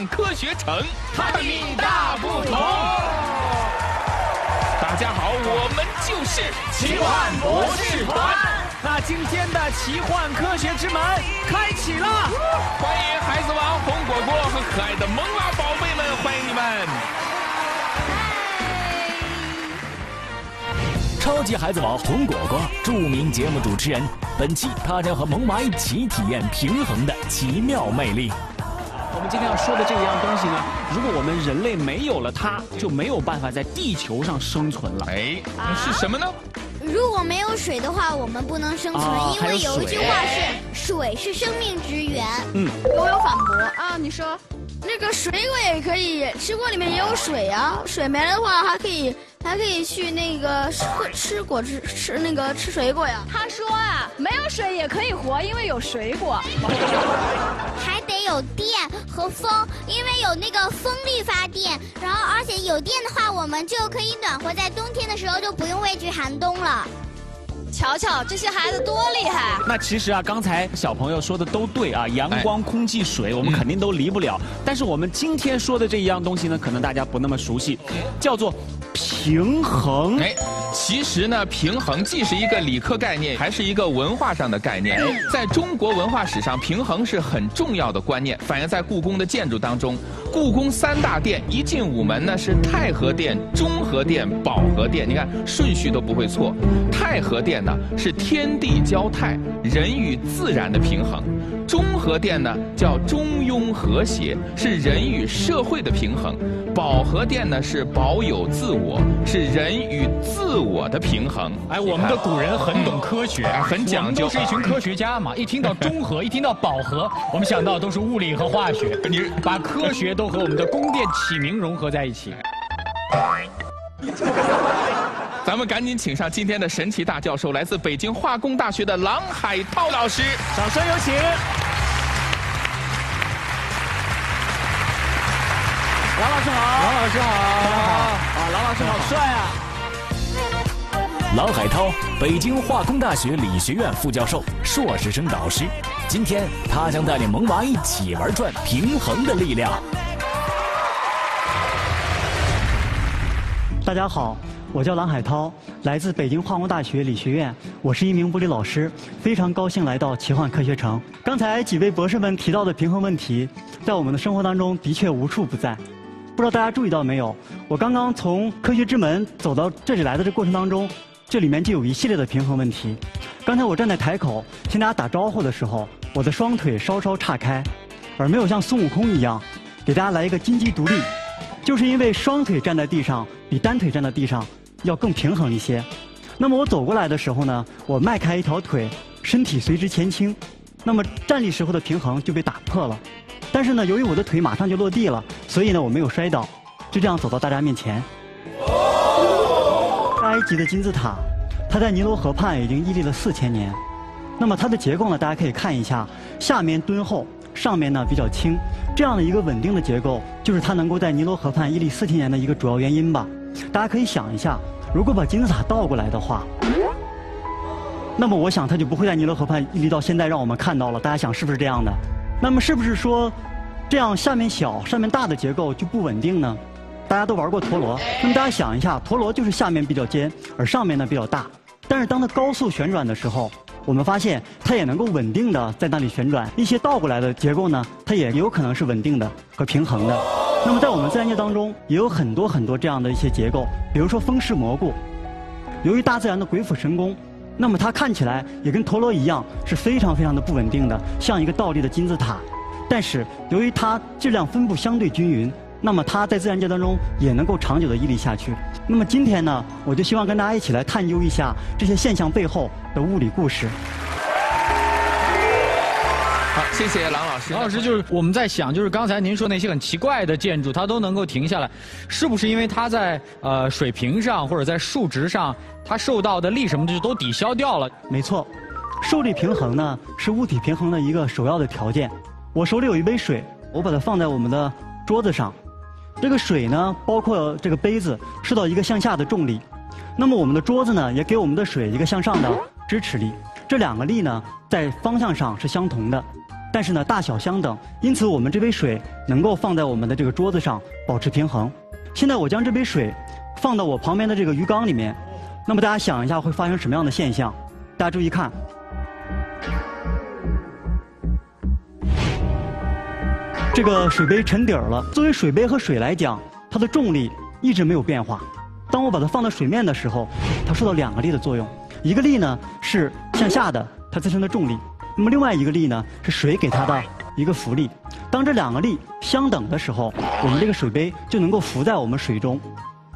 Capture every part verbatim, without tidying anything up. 上科学城，探秘大不同。大家好，我们就是奇幻博士团。那今天的奇幻科学之门开启了，欢迎孩子王、红果果和可爱的萌娃宝贝们，欢迎你们！ 超级孩子王红果果，著名节目主持人。本期他将和萌娃一起体验平衡的奇妙魅力。我们今天要说的这一样东西呢，如果我们人类没有了它，就没有办法在地球上生存了。哎，是什么呢？如果没有水的话，我们不能生存，啊、因为有一句话是“水是生命之源”。嗯，我有反驳啊，你说。 那个水果也可以，吃锅里面也有水啊。水没了的话，还可以还可以去那个吃吃果汁，吃那个吃水果呀。他说啊，没有水也可以活，因为有水果。还得有电和风，因为有那个风力发电。然后，而且有电的话，我们就可以暖和，在冬天的时候就不用畏惧寒冬了。 瞧瞧这些孩子多厉害！那其实啊，刚才小朋友说的都对啊，阳光、空气、水，我们肯定都离不了。嗯、但是我们今天说的这一样东西呢，可能大家不那么熟悉，叫做平衡。哎，其实呢，平衡既是一个理科概念，还是一个文化上的概念。在中国文化史上，平衡是很重要的观念，反映在故宫的建筑当中。故宫三大殿一进午门呢，是太和殿、中和殿、保和殿，你看顺序都不会错。太和殿 呢是天地交泰、人与自然的平衡；中和殿呢叫中庸和谐，是人与社会的平衡；保和殿呢是保有自我，是人与自我的平衡。哎，我们的古人很懂科学，嗯、很讲究，我们都是一群科学家嘛。一听到中和，一听到保和，我们想到都是物理和化学。你把科学都和我们的宫殿启明融合在一起。咱们赶紧请上今天的神奇大教授，来自北京化工大学的郎海涛老师，掌声有请。郎老师好，郎老师好，啊，郎老师好帅啊！郎海涛，北京化工大学理学院副教授、硕士生导师，今天他将带领萌娃一起玩转平衡的力量。大家好。 我叫郎海涛，来自北京化工大学理学院，我是一名物理老师，非常高兴来到奇幻科学城。刚才几位博士们提到的平衡问题，在我们的生活当中的确无处不在。不知道大家注意到没有？我刚刚从科学之门走到这里来的这过程当中，这里面就有一系列的平衡问题。刚才我站在台口向大家打招呼的时候，我的双腿稍稍岔开，而没有像孙悟空一样给大家来一个金鸡独立，就是因为双腿站在地上比单腿站在地上 要更平衡一些。那么我走过来的时候呢，我迈开一条腿，身体随之前倾，那么站立时候的平衡就被打破了。但是呢，由于我的腿马上就落地了，所以呢我没有摔倒，就这样走到大家面前。埃及的金字塔，它在尼罗河畔已经屹立了四千年。那么它的结构呢，大家可以看一下，下面敦厚，上面呢比较轻，这样的一个稳定的结构，就是它能够在尼罗河畔屹立四千年的一个主要原因吧。 大家可以想一下，如果把金字塔倒过来的话，那么我想它就不会在尼罗河畔屹立到现在，让我们看到了。大家想是不是这样的？那么是不是说，这样下面小、上面大的结构就不稳定呢？大家都玩过陀螺，那么大家想一下，陀螺就是下面比较尖，而上面呢比较大。但是当它高速旋转的时候，我们发现它也能够稳定的在那里旋转。一些倒过来的结构呢，它也有可能是稳定的和平衡的。 那么，在我们自然界当中，也有很多很多这样的一些结构，比如说风氏蘑菇。由于大自然的鬼斧神工，那么它看起来也跟陀螺一样，是非常非常的不稳定的，像一个倒立的金字塔。但是，由于它质量分布相对均匀，那么它在自然界当中也能够长久的屹立下去。那么今天呢，我就希望跟大家一起来探究一下这些现象背后的物理故事。 好，谢谢郎老师。郎老师就是我们在想，就是刚才您说那些很奇怪的建筑，它都能够停下来，是不是因为它在呃水平上或者在数值上，它受到的力什么的就都抵消掉了？没错，受力平衡呢是物体平衡的一个首要的条件。我手里有一杯水，我把它放在我们的桌子上，这个水呢包括这个杯子受到一个向下的重力，那么我们的桌子呢也给我们的水一个向上的支持力，这两个力呢在方向上是相同的。但是呢大小相等，因此我们这杯水能够放在我们的这个桌子上保持平衡。现在我将这杯水放到我旁边的这个鱼缸里面，那么大家想一下会发生什么样的现象？大家注意看。 这个水杯沉底儿了。作为水杯和水来讲，它的重力一直没有变化。当我把它放到水面的时候，它受到两个力的作用。一个力呢是向下的它自身的重力，那么另外一个力呢是水给它的一个浮力。当这两个力相等的时候，我们这个水杯就能够浮在我们水中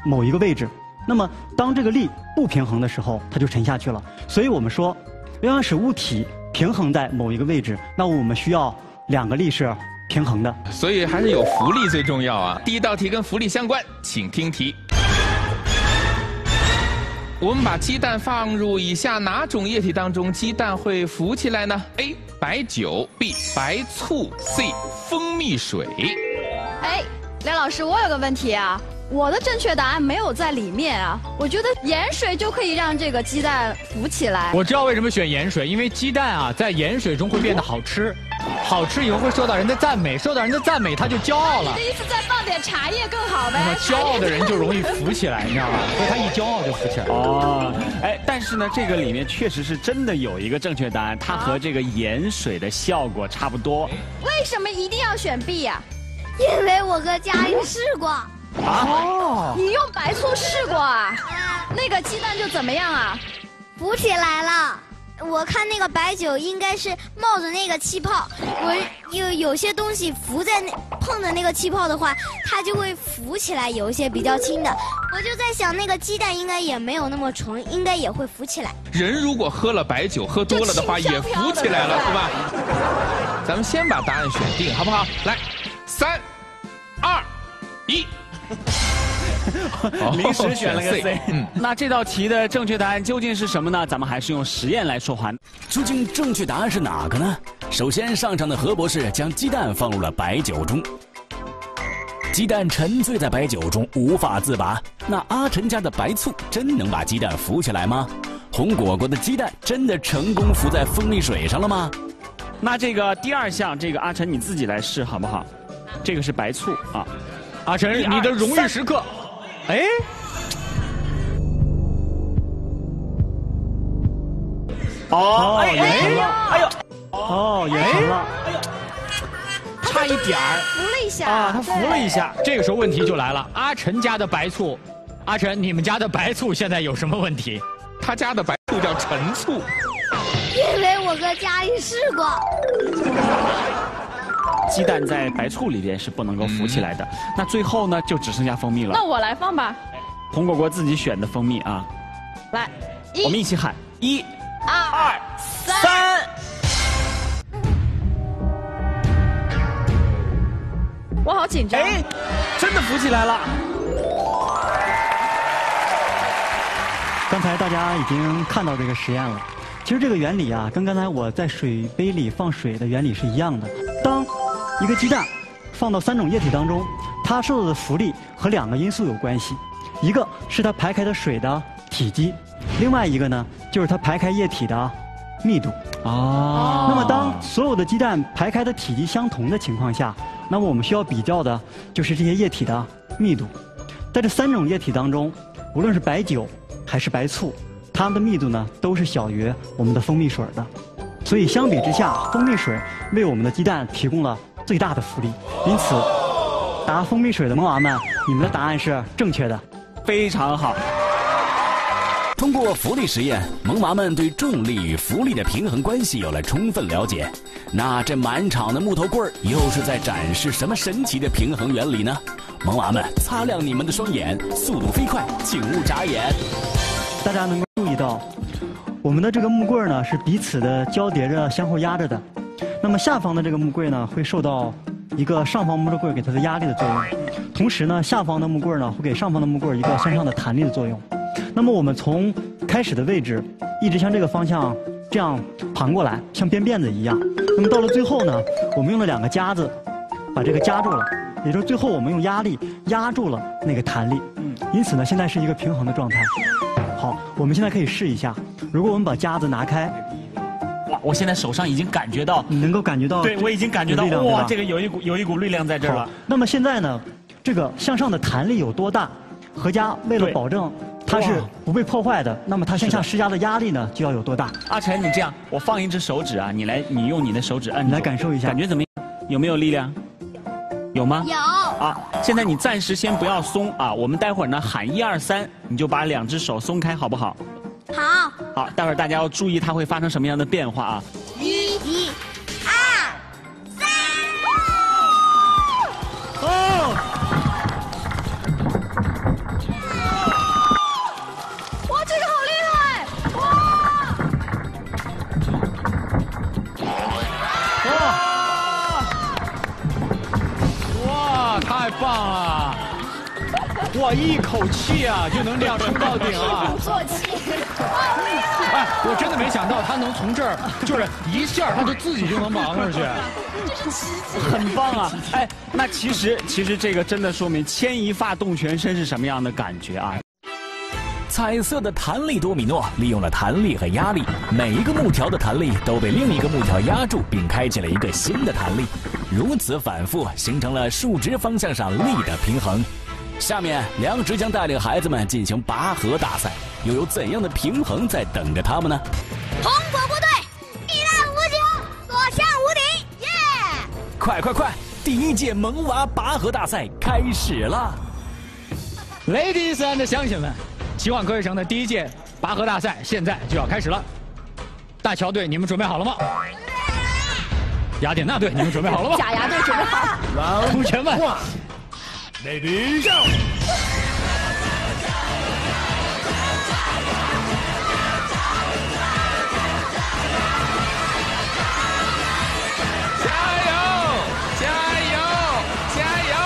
某一个位置。那么当这个力不平衡的时候，它就沉下去了。所以我们说，要想使物体平衡在某一个位置，那我们需要两个力是 平衡的，所以还是有浮力最重要啊。第一道题跟浮力相关，请听题。我们把鸡蛋放入以下哪种液体当中，鸡蛋会浮起来呢 ？A. 白酒 B. 白醋 C. 蜂蜜水。哎，梁老师，我有个问题啊，我的正确答案没有在里面啊。我觉得盐水就可以让这个鸡蛋浮起来。我知道为什么选盐水，因为鸡蛋啊在盐水中会变得好吃。 好吃以后会受到人的赞美，受到人的赞美他就骄傲了。你的意思再放点茶叶更好呗？骄傲的人就容易浮起来，你知道吗？所以他一骄傲就浮起来了。哦，哎，但是呢，这个里面确实是真的有一个正确答案，它和这个盐水的效果差不多。为什么一定要选 B 呀？因为我和佳音试过。啊？哦，你用白醋试过啊？那个鸡蛋就怎么样啊？浮起来了。 我看那个白酒应该是冒着那个气泡，我有有些东西浮在那碰的那个气泡的话，它就会浮起来，有一些比较轻的。我就在想，那个鸡蛋应该也没有那么重，应该也会浮起来。人如果喝了白酒，喝多了的话也浮起来了，是吧？咱们先把答案选定，好不好？来，三、二、一。 临时选了个 C， 嗯，那这道题的正确答案究竟是什么呢？咱们还是用实验来说话。究竟正确答案是哪个呢？首先上场的何博士将鸡蛋放入了白酒中，鸡蛋沉醉在白酒中无法自拔。那阿晨家的白醋真能把鸡蛋浮起来吗？红果果的鸡蛋真的成功浮在蜂蜜水上了吗？那这个第二项，这个阿晨你自己来试好不好？这个是白醋啊，阿晨，你的荣誉时刻。 哎，哦，哎呦，哎呦，哦，也成了，差一点儿，浮了一下啊，他浮了一下。这个时候问题就来了，阿晨家的白醋，阿晨，你们家的白醋现在有什么问题？他家的白醋叫陈醋，因为我和佳玉试过。鸡蛋在白醋里边是不能够浮起来的，那最后呢就只剩下蜂蜜了。那我来放吧，红果果自己选的蜂蜜啊。来，我们一起喊一、二、三。我好紧张。哎，真的浮起来了。刚才大家已经看到这个实验了。其实这个原理啊，跟刚才我在水杯里放水的原理是一样的。当 一个鸡蛋放到三种液体当中，它受到的浮力和两个因素有关系，一个是它排开的水的体积，另外一个呢就是它排开液体的密度。哦。那么当所有的鸡蛋排开的体积相同的情况下，那么我们需要比较的就是这些液体的密度。在这三种液体当中，无论是白酒还是白醋，它们的密度呢都是小于我们的蜂蜜水的，所以相比之下，蜂蜜水为我们的鸡蛋提供了 最大的浮力，因此答蜂蜜水的萌娃们，你们的答案是正确的，非常好。通过浮力实验，萌娃们对重力与浮力的平衡关系有了充分了解。那这满场的木头棍儿又是在展示什么神奇的平衡原理呢？萌娃们，擦亮你们的双眼，速度飞快，请勿眨眼。大家能够注意到，我们的这个木棍儿呢是彼此的交叠着、相互压着的。 那么下方的这个木棍呢，会受到一个上方木头棍给它的压力的作用，同时呢，下方的木棍呢会给上方的木棍一个向上的弹力的作用。那么我们从开始的位置一直向这个方向这样盘过来，像编辫子一样。那么到了最后呢，我们用了两个夹子把这个夹住了，也就是最后我们用压力压住了那个弹力。因此呢，现在是一个平衡的状态。好，我们现在可以试一下，如果我们把夹子拿开，哇，我现在手上已经感觉到，你能够感觉到，对我已经感觉到，哇，这个有一股有一股力量在这儿了。那么现在呢，这个向上的弹力有多大？何佳为了保证它是不被破坏的，那么它向下施加的压力呢就要有多大？阿晨，你这样，我放一只手指啊，你来，你用你的手指按，你来感受一下，感觉怎么样？有没有力量？有吗？有。 啊，现在你暂时先不要松啊，我们待会儿呢喊一二三，你就把两只手松开，好不好？好。好，待会儿大家要注意它会发生什么样的变化啊！一、二、三。哦！哇，这个好厉害！哇！哇！ 太棒了！哇，一口气啊就能这样冲到顶啊！鼓作气！哎，我真的没想到他能从这儿，就是一下他就自己就能忙上去。这是奇迹！很棒啊！哎，那其实其实这个真的说明牵一发动全身是什么样的感觉啊！彩色的弹力多米诺利用了弹力和压力，每一个木条的弹力都被另一个木条压住，并开启了一个新的弹力。 如此反复，形成了数值方向上力的平衡。下面，梁植将带领孩子们进行拔河大赛，又有怎样的平衡在等着他们呢？红果部队，避难无穷，所向无敌！耶！快快快！第一届萌娃拔河大赛开始啦 ！Ladies and 乡亲们，奇幻科学城的第一届拔河大赛现在就要开始了。大乔队，你们准备好了吗？ 雅典娜队，你们准备好了吗？假牙队准备好了。同学们 ，Ladies go！ 加油！加油！加油！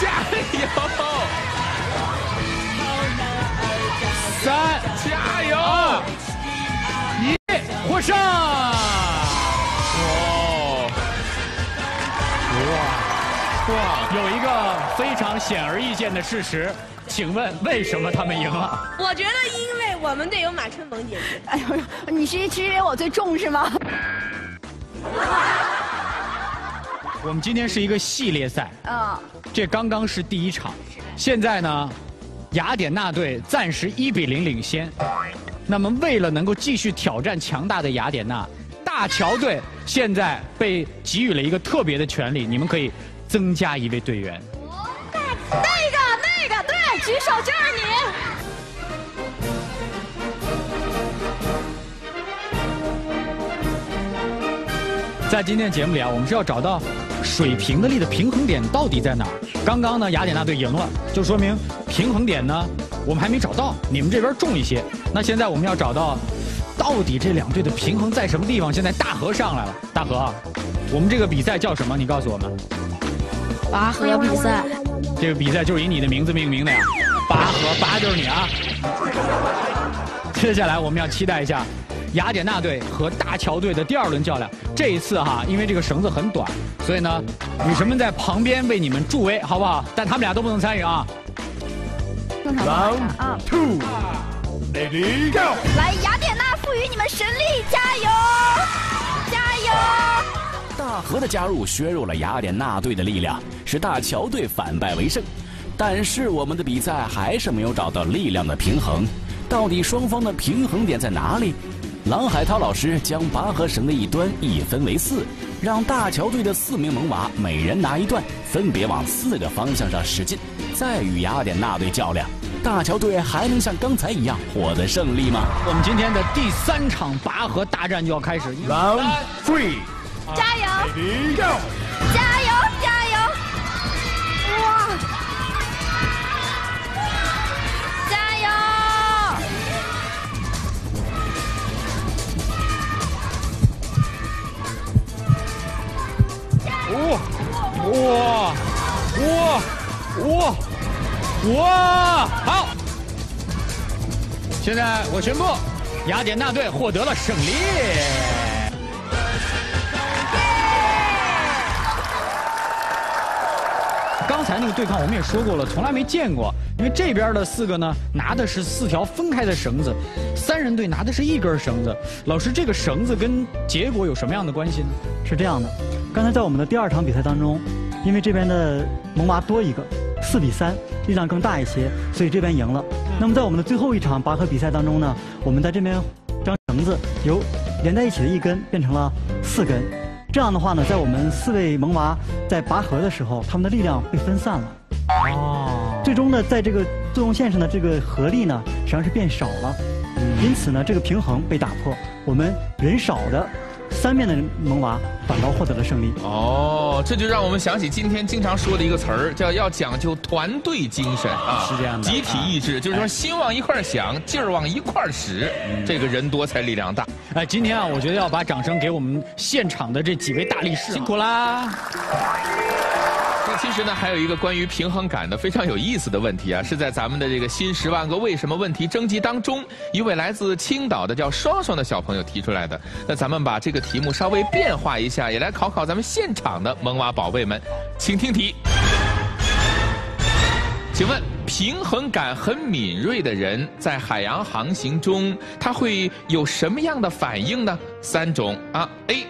加油！三，加油！ 获胜！哦，哇哇！有一个非常显而易见的事实，请问为什么他们赢了？我觉得因为我们队友马春萌姐姐。哎呦，你是是因为我最重是吗？我们今天是一个系列赛，啊、哦，这刚刚是第一场，现在呢，雅典娜队暂时一比零领先。 那么，为了能够继续挑战强大的雅典娜，大乔队现在被给予了一个特别的权利，你们可以增加一位队员。那那个那个，对，举手就是你。在今天节目里啊，我们是要找到水平的力的平衡点到底在哪儿。刚刚呢，雅典娜队赢了，就说明平衡点呢。 我们还没找到，你们这边重一些。那现在我们要找到，到底这两队的平衡在什么地方？现在大河上来了，大河啊，我们这个比赛叫什么？你告诉我们。拔河比赛。这个比赛就是以你的名字命名的呀。拔河，拔就是你啊。接下来我们要期待一下雅典娜队和大桥队的第二轮较量。这一次哈，因为这个绳子很短，所以呢，女神们在旁边为你们助威，好不好？但他们俩都不能参与啊。 Round two, ready go！ 来，雅典娜赋予你们神力，加油，加油！大河的加入削弱了雅典娜队的力量，使大桥队反败为胜。但是我们的比赛还是没有找到力量的平衡，到底双方的平衡点在哪里？郎海涛老师将拔河绳的一端一分为四，让大桥队的四名萌娃每人拿一段，分别往四个方向上使劲。 再与雅典娜队较量，大桥队还能像刚才一样获得胜利吗？我们今天的第三场拔河大战就要开始 ，Round Three， 加油 ，Ready Go， 加油加油，哇，加油！哇哇哇！ 哇哇！好，现在我宣布，雅典娜队获得了胜利。刚刚才那个对抗我们也说过了，从来没见过。因为这边的四个呢，拿的是四条分开的绳子，三人队拿的是一根绳子。老师，这个绳子跟结果有什么样的关系呢？是这样的，刚才在我们的第二场比赛当中，因为这边的萌娃多一个，四比三，力量更大一些，所以这边赢了。那么在我们的最后一场拔河比赛当中呢，我们在这边将绳子由连在一起的一根变成了四根。 这样的话呢，在我们四位萌娃在拔河的时候，他们的力量被分散了。哦。最终呢，在这个作用线上的这个合力呢，实际上是变少了。嗯。因此呢，这个平衡被打破，我们人少的三面的萌娃反倒获得了胜利。哦，这就让我们想起今天经常说的一个词儿，叫要讲究团队精神啊，是这样的，集体意志，啊、就是说心往一块儿想，哎、劲儿往一块儿使，嗯、这个人多才力量大。 哎，今天啊，我觉得要把掌声给我们现场的这几位大力士，辛苦啦！那其实呢，还有一个关于平衡感的非常有意思的问题啊，是在咱们的这个新十万个为什么问题征集当中，一位来自青岛的叫双双的小朋友提出来的。那咱们把这个题目稍微变化一下，也来考考咱们现场的萌娃宝贝们，请听题。请问？ 平衡感很敏锐的人，在海洋航行中，他会有什么样的反应呢？三种啊 ：A.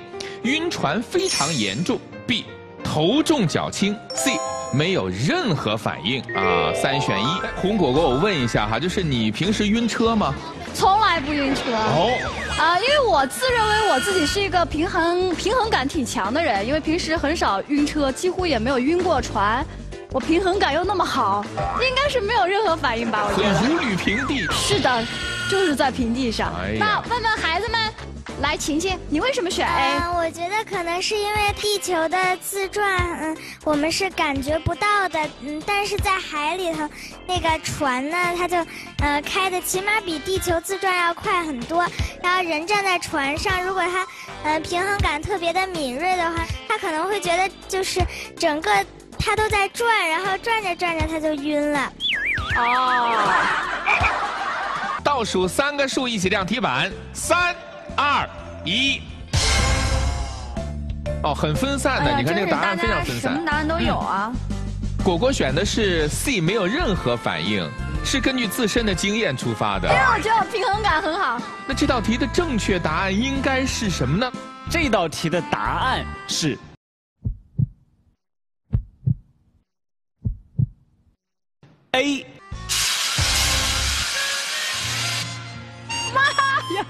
晕船非常严重 ；B. 头重脚轻 ；C. 没有任何反应啊。三选一。红果果，我问一下哈，就是你平时晕车吗？从来不晕车。哦。啊，因为我自认为我自己是一个平衡平衡感挺强的人，因为平时很少晕车，几乎也没有晕过船。 我平衡感又那么好，应该是没有任何反应吧？我觉得如履平地。是的，就是在平地上。哎、那问问孩子们，来，晴晴，你为什么选 A？、呃、我觉得可能是因为地球的自转，嗯，我们是感觉不到的，嗯，但是在海里头，那个船呢，它就呃开的起码比地球自转要快很多。然后人站在船上，如果他呃平衡感特别的敏锐的话，他可能会觉得就是整个。 他都在转，然后转着转着他就晕了。哦。倒数三个数一起亮题板，三、二、一。哦，很分散的，哎、你看这个答案非常分散，什么答案都有啊。嗯、果果选的是 C， 没有任何反应，是根据自身的经验出发的。因为我觉得我平衡感很好。那这道题的正确答案应该是什么呢？这道题的答案是。 A， 妈呀！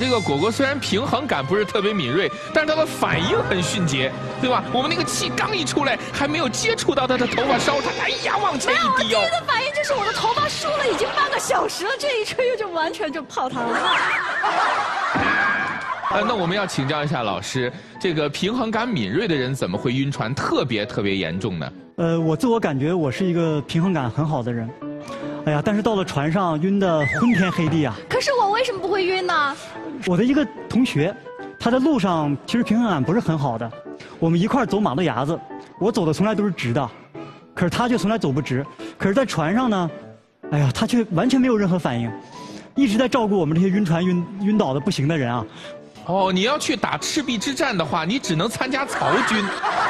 这个果果虽然平衡感不是特别敏锐，但是他的反应很迅捷，对吧？我们那个气刚一出来，还没有接触到他的头发梢，他哎呀往前一滴哦。我第一个反应就是我的头发梳了已经半个小时了，这一吹就完全就泡汤了。呃，那我们要请教一下老师，这个平衡感敏锐的人怎么会晕船特别特别严重呢？ 呃，我自我感觉我是一个平衡感很好的人，哎呀，但是到了船上晕得昏天黑地啊。可是我为什么不会晕呢？我的一个同学，他在路上其实平衡感不是很好的，我们一块走马路牙子，我走的从来都是直的，可是他却从来走不直。可是，在船上呢，哎呀，他却完全没有任何反应，一直在照顾我们这些晕船晕晕倒的不行的人啊。 哦，你要去打赤壁之战的话，你只能参加曹军。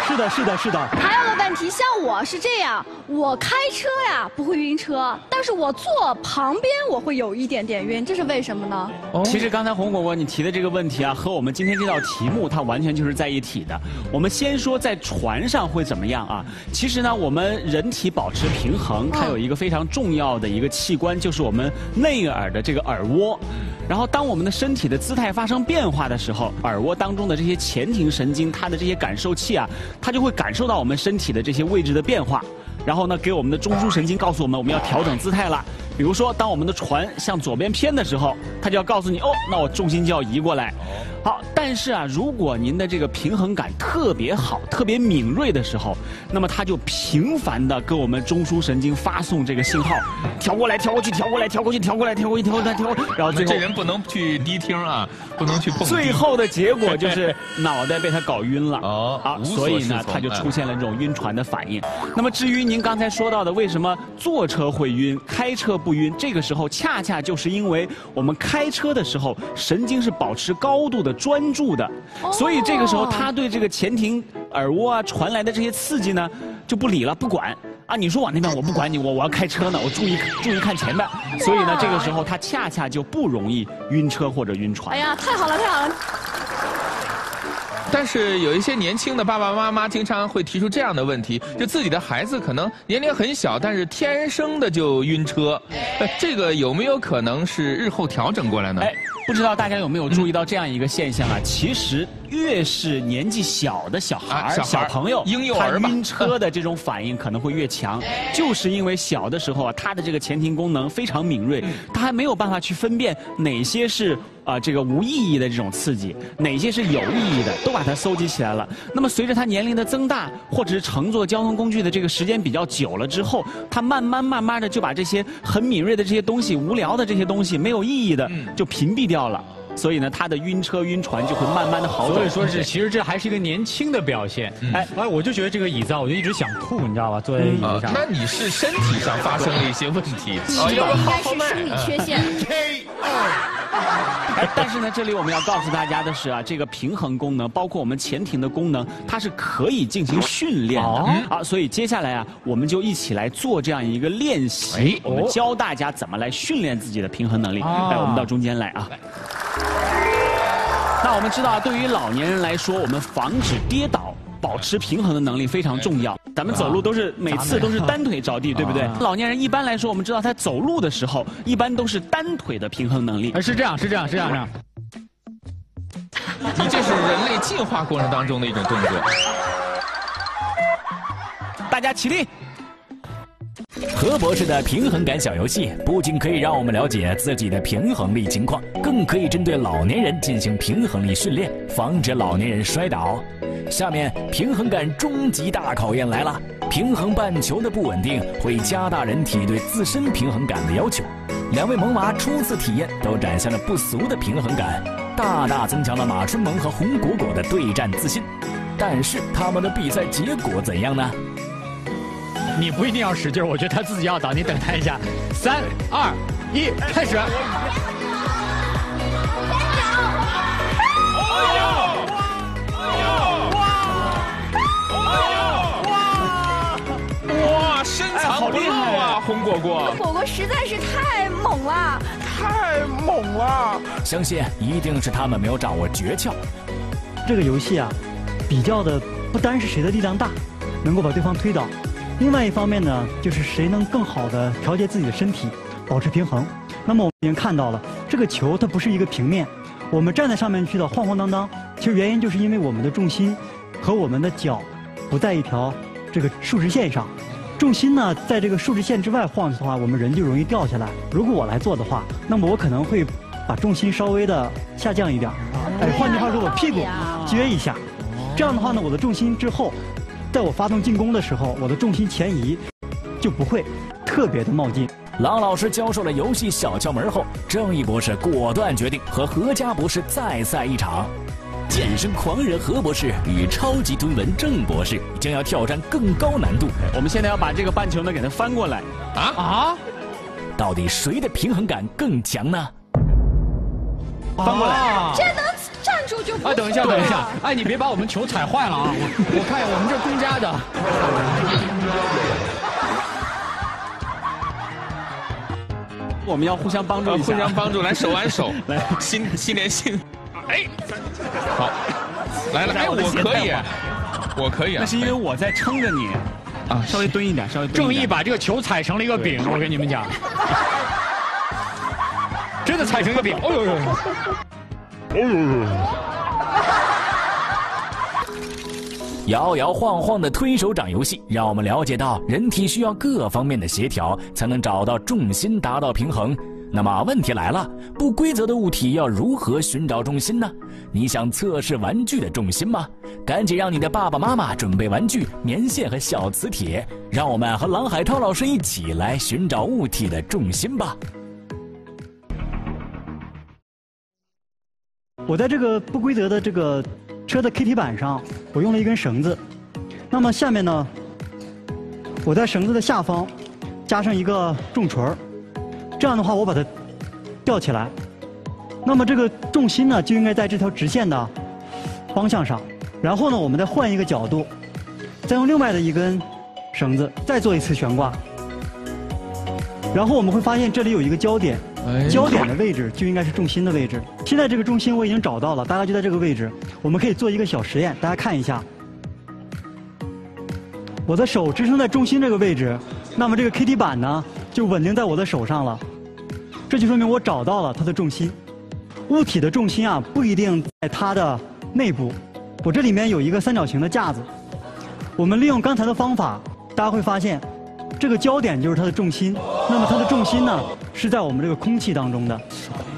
是的，是的，是的。还有个问题，像我是这样，我开车呀不会晕车，但是我坐旁边我会有一点点晕，这是为什么呢？哦、其实刚才红果果你提的这个问题啊，和我们今天这道题目它完全就是在一体的。我们先说在船上会怎么样啊？其实呢，我们人体保持平衡，它有一个非常重要的一个器官，就是我们内耳的这个耳蜗。然后，当我们的身体的姿态发生变化 的时候，耳蜗当中的这些前庭神经，它的这些感受器啊，它就会感受到我们身体的这些位置的变化，然后呢，给我们的中枢神经告诉我们，我们要调整姿态了。比如说，当我们的船向左边偏的时候，它就要告诉你，哦，那我重心就要移过来。好，但是啊，如果您的这个平衡感特别好、特别敏锐的时候，那么它就频繁的跟我们中枢神经发送这个信号，调过来、调过去、调过来、调过去、调过来、调过去、调过来、调过来，然后最后这人不能去迪厅啊，不能去蹦。 最后的结果就是脑袋被他搞晕了哦，啊，所以呢，他就出现了这种晕船的反应。那么，至于您刚才说到的，为什么坐车会晕，开车不晕？这个时候恰恰就是因为我们开车的时候，神经是保持高度的专住的，所以这个时候他对这个前庭耳蜗啊传来的这些刺激呢就不理了，不管。 啊，你说往那边我不管你，我我要开车呢，我注意注意看前面。所以呢，这个时候他恰恰就不容易晕车或者晕船。哎呀，太好了，太好了！但是有一些年轻的爸爸妈妈经常会提出这样的问题，就自己的孩子可能年龄很小，但是天生的就晕车，呃、这个有没有可能是日后调整过来呢？哎，不知道大家有没有注意到这样一个现象啊？其实。 越是年纪小的小孩、啊、小, 孩小朋友，婴幼儿吧，他晕车的这种反应可能会越强，就是因为小的时候啊，他的这个前庭功能非常敏锐，嗯、他还没有办法去分辨哪些是啊、呃、这个无意义的这种刺激，哪些是有意义的，都把它搜集起来了。那么随着他年龄的增大，或者是乘坐交通工具的这个时间比较久了之后，他慢慢慢慢的就把这些很敏锐的这些东西、无聊的这些东西、没有意义的就屏蔽掉了。嗯 所以呢，他的晕车晕船就会慢慢的好转。所以说是，其实这还是一个年轻的表现。哎、嗯，哎，我就觉得这个椅子啊，我就一直想吐，你知道吧？坐在椅子上。嗯、那你是身体上发生了一些问题，哦、应该是生理缺陷。哎，但是呢，这里我们要告诉大家的是啊，这个平衡功能，包括我们前庭的功能，它是可以进行训练的、哦、啊。所以接下来啊，我们就一起来做这样一个练习，哎、我们教大家怎么来训练自己的平衡能力。哦、来，我们到中间来啊。 那我们知道，对于老年人来说，我们防止跌倒、保持平衡的能力非常重要。咱们走路都是每次都是单腿着地，对不对？老年人一般来说，我们知道他走路的时候，一般都是单腿的平衡能力。哎，是这样，是这样，是这样，这样。你这是人类进化过程当中的一种动作。大家起立。 何博士的平衡感小游戏不仅可以让我们了解自己的平衡力情况，更可以针对老年人进行平衡力训练，防止老年人摔倒。下面平衡感终极大考验来了，平衡半球的不稳定会加大人体对自身平衡感的要求。两位萌娃初次体验都展现了不俗的平衡感，大大增强了马春萌和红果果的对战自信。但是他们的比赛结果怎样呢？ 你不一定要使劲，我觉得他自己要倒，你等他一下。三、二、一，开始。哇，深藏不露啊，红果果！果果实在是太猛了，太猛了！相信一定是他们没有掌握诀窍。这个游戏啊，比较的不单是谁的力量大，能够把对方推倒。 另外一方面呢，就是谁能更好的调节自己的身体，保持平衡。那么我们已经看到了，这个球它不是一个平面，我们站在上面去的晃晃荡荡，其实原因就是因为我们的重心和我们的脚不在一条这个数值线上。重心呢在这个数值线之外晃的话，我们人就容易掉下来。如果我来做的话，那么我可能会把重心稍微的下降一点，哎，换句话说，我屁股撅一下，这样的话呢，我的重心之后。 在我发动进攻的时候，我的重心前移就不会特别的冒进。郎老师教授了游戏小窍门后，郑毅博士果断决定和何佳博士再赛一场。健身狂人何博士与超级蹲文郑博士将要挑战更高难度。我们现在要把这个半球呢给它翻过来。啊啊！到底谁的平衡感更强呢？啊、翻过来。这能。 啊，等一下，等一下！哎，你别把我们球踩坏了啊！我看我们这公家的。我们要互相帮助一下，互相帮助，来手挽手，来心心连心。哎，好，来了，哎，我可以，我可以啊。那是因为我在撑着你啊，稍微蹲一点，稍微。正义把这个球踩成了一个饼，我跟你们讲，真的踩成个饼。哦呦呦！ 摇摇晃晃的推手掌游戏，让我们了解到人体需要各方面的协调，才能找到重心，达到平衡。那么问题来了，不规则的物体要如何寻找重心呢？你想测试玩具的重心吗？赶紧让你的爸爸妈妈准备玩具、棉线和小磁铁，让我们和郎海涛老师一起来寻找物体的重心吧。 我在这个不规则的这个车的 K T 板上，我用了一根绳子。那么下面呢，我在绳子的下方加上一个重锤儿，这样的话我把它吊起来。那么这个重心呢就应该在这条直线的方向上。然后呢，我们再换一个角度，再用另外的一根绳子再做一次悬挂。然后我们会发现这里有一个焦点，焦点的位置就应该是重心的位置。现在这个重心我已经找到了，大概就在这个位置。我们可以做一个小实验，大家看一下。 我的手支撑在重心这个位置，那么这个 K T 板呢就稳定在我的手上了，这就说明我找到了它的重心。物体的重心啊不一定在它的内部，我这里面有一个三角形的架子，我们利用刚才的方法，大家会发现这个焦点就是它的重心，那么它的重心呢是在我们这个空气当中的。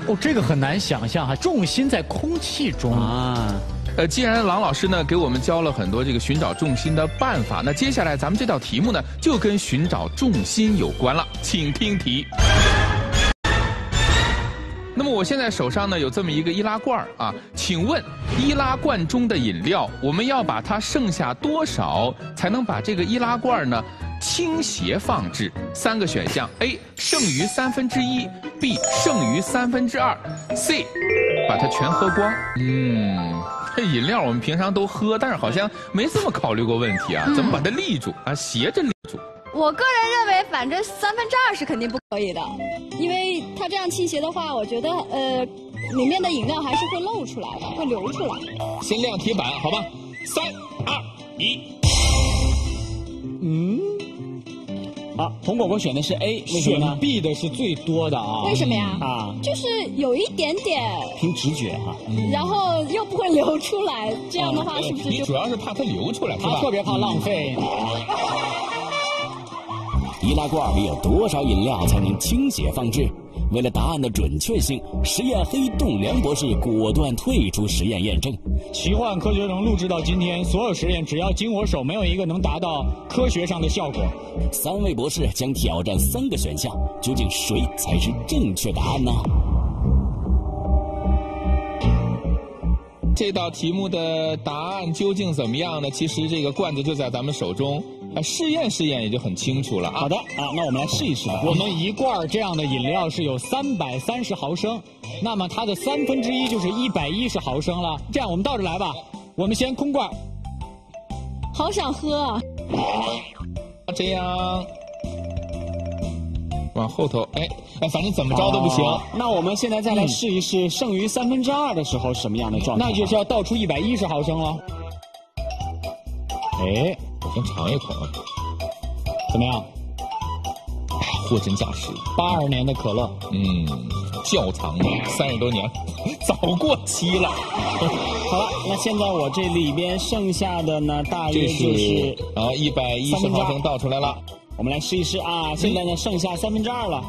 哦，这个很难想象哈，重心在空气中啊。 呃，既然郎老师呢给我们教了很多这个寻找重心的办法，那接下来咱们这道题目呢就跟寻找重心有关了，请听题。那么我现在手上呢有这么一个易拉罐啊，请问易拉罐中的饮料，我们要把它剩下多少才能把这个易拉罐呢倾斜放置？三个选项 ：A 剩余三分之一 ，B 剩余三分之二 ，C 把它全喝光。嗯。 这饮料我们平常都喝，但是好像没这么考虑过问题啊，怎么把它立住啊？斜着立住。我个人认为，反正三分之二是肯定不可以的，因为它这样倾斜的话，我觉得呃，里面的饮料还是会漏出来的，会流出来。先亮题板，好吧？三二一。嗯。啊，红果果选的是 A， 选 B 的是最多的啊。为什么呀？啊，就是有一点点。凭直觉哈。然后又不会流出来，这样的话是不是？你主要是怕它流出来，他特别怕浪费。易拉罐里有多少饮料才能倾斜放置？为了答案的准确性，实验黑洞梁博士果断退出实验验证。奇幻科学城录制到今天，所有实验只要经我手，没有一个能达到科学上的效果。三位博士将挑战三个选项，究竟谁才是正确答案呢？这道题目的答案究竟怎么样呢？其实这个罐子就在咱们手中。 啊，试验试验也就很清楚了啊。好的啊，那我们来试一试。我们一罐这样的饮料是有三百三十毫升，那么它的三分之一就是一百一十毫升了。这样我们倒着来吧。我们先空罐。好想喝啊！这样往后头，哎哎，反正怎么着都不行。哦、那我们现在再来试一试，剩余三分之二的时候什么样的状态？那就是要倒出一百一十毫升了。哎。 我先尝一口，怎么样？货真价实，八二年的可乐，嗯，窖藏了三十多年，早过期了。好了，那现在我这里边剩下的呢，大约就是啊，一百一十毫升倒出来了。我们来试一试啊，现在呢剩下三分之二了，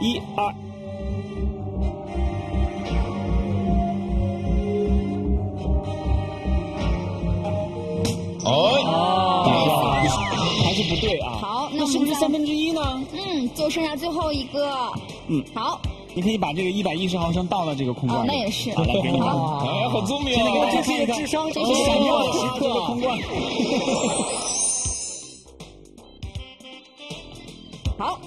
一二。 哦，还是不对啊！好，那是不是三分之一呢？嗯，就剩下最后一个。嗯，好，你可以把这个一百一十毫升倒到这个空罐。那也是。好，来给你看。哎，好聪明！这是一个智商闪耀的时刻。这个空罐。好。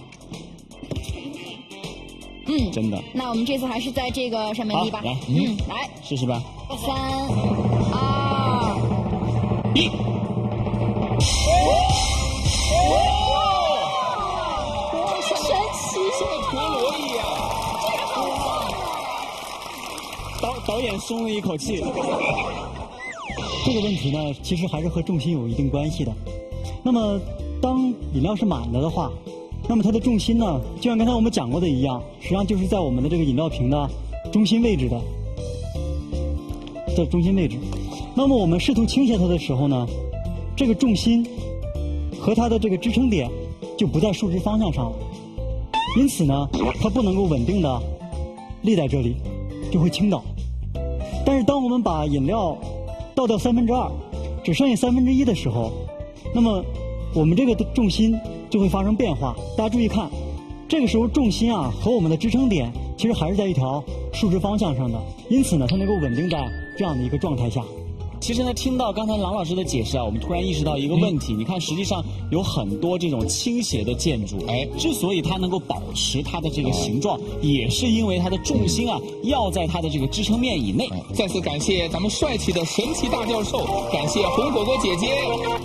嗯，真的。那我们这次还是在这个上面立吧。来，嗯，来试试吧。三二一。 哇！神奇，像陀螺一样。导导演松了一口气。这个问题呢，其实还是和重心有一定关系的。那么，当饮料是满了的话，那么它的重心呢，就像刚才我们讲过的一样，实际上就是在我们的这个饮料瓶的中心位置的，在中心位置。那么我们试图倾斜它的时候呢？ 这个重心和它的这个支撑点就不在竖直方向上了，因此呢，它不能够稳定的立在这里，就会倾倒。但是当我们把饮料倒掉三分之二，只剩下三分之一的时候，那么我们这个重心就会发生变化。大家注意看，这个时候重心啊和我们的支撑点其实还是在一条竖直方向上的，因此呢，它能够稳定在这样的一个状态下。其实呢，听到刚才郎老师的解释啊，我们突然意识到一个问题。嗯、你看，实际上有很多这种倾斜的建筑，哎，之所以它能够保持它的这个形状，哎、也是因为它的重心啊、嗯、要在它的这个支撑面以内。哎、再次感谢咱们帅气的神奇大教授，感谢红果果姐姐。